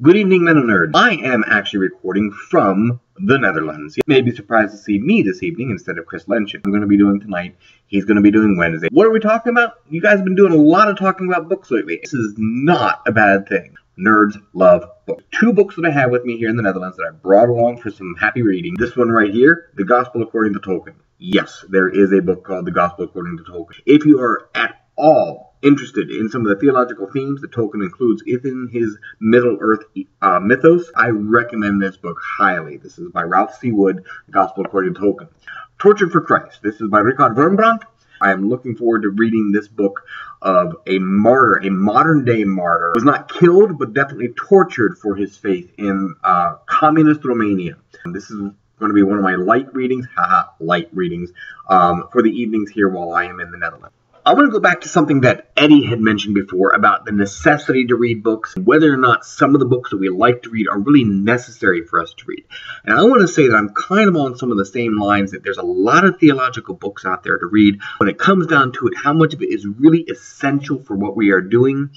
Good evening, men and nerds. I am actually recording from the Netherlands. You may be surprised to see me this evening instead of Chris Lensch. I'm going to be doing tonight. He's going to be doing Wednesday. What are we talking about? You guys have been doing a lot of talking about books lately. This is not a bad thing. Nerds love books. Two books that I have with me here in the Netherlands that I brought along for some happy reading. This one right here, The Gospel According to Tolkien. Yes, there is a book called The Gospel According to Tolkien. If you are at all interested in some of the theological themes that Tolkien includes within his Middle-earth mythos, I recommend this book highly. This is by Ralph C. Wood, Gospel According to Tolkien. Tortured for Christ. This is by Richard Wurmbrand. I am looking forward to reading this book of a martyr, a modern-day martyr, who was not killed but definitely tortured for his faith in communist Romania. And this is going to be one of my light readings, haha, light readings, for the evenings here while I am in the Netherlands. I want to go back to something that Eddie had mentioned before about the necessity to read books, whether or not some of the books that we like to read are really necessary for us to read. And I want to say that I'm kind of on some of the same lines, that there's a lot of theological books out there to read. When it comes down to it, how much of it is really essential for what we are doing?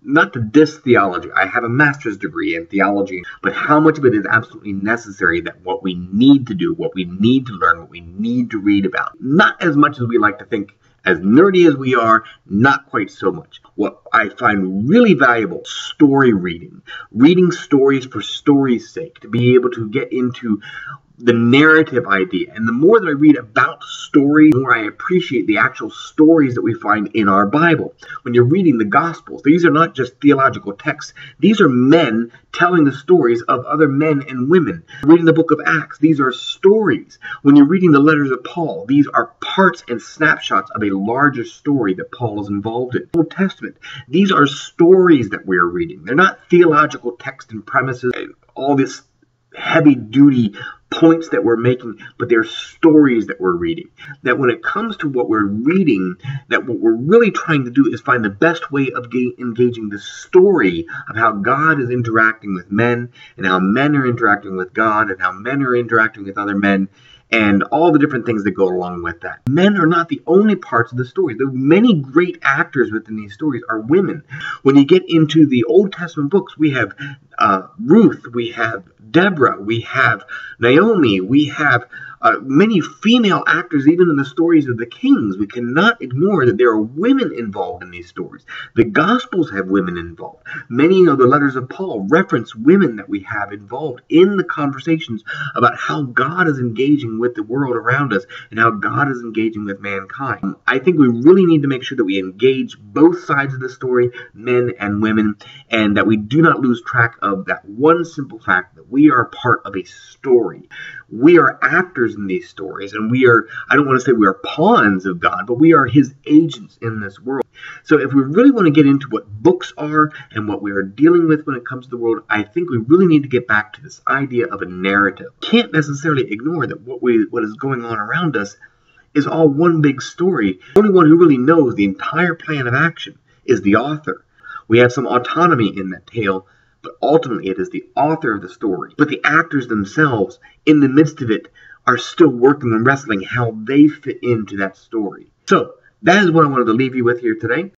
Not to diss theology. I have a master's degree in theology, but how much of it is absolutely necessary, that what we need to do, what we need to learn, what we need to read about. Not as much as we like to think. As nerdy as we are, not quite so much. What I find really valuable, story reading. Reading stories for story's sake, to be able to get into the narrative idea. And the more that I read about stories, the more I appreciate the actual stories that we find in our Bible. When you're reading the Gospels, these are not just theological texts. These are men telling the stories of other men and women. Reading the book of Acts, these are stories. When you're reading the letters of Paul, these are parts and snapshots of a larger story that Paul is involved in. The Old Testament, these are stories that we're reading. They're not theological texts and premises and all this heavy-duty points that we're making, but they're stories that we're reading. That when it comes to what we're reading, that what we're really trying to do is find the best way of engaging the story of how God is interacting with men, and how men are interacting with God, and how men are interacting with other men, and all the different things that go along with that. Men are not the only parts of the story. The many great actors within these stories are women. When you get into the Old Testament books, we have Ruth, we have Deborah, we have Naomi, we have many female actors, even in the stories of the kings. We cannot ignore that there are women involved in these stories. The Gospels have women involved. Many of the letters of Paul reference women that we have involved in the conversations about how God is engaging with the world around us and how God is engaging with mankind. I think we really need to make sure that we engage both sides of the story, men and women, and that we do not lose track of that one simple fact that we are part of a story. We are actors in these stories, and we are, I don't want to say we are pawns of God, but we are his agents in this world. So if we really want to get into what books are and what we are dealing with when it comes to the world, I think we really need to get back to this idea of a narrative. Can't necessarily ignore that what is going on around us is all one big story. The only one who really knows the entire plan of action is the author. We have some autonomy in that tale, but ultimately it is the author of the story. But the actors themselves, in the midst of it, are still working and wrestling how they fit into that story. So that is what I wanted to leave you with here today.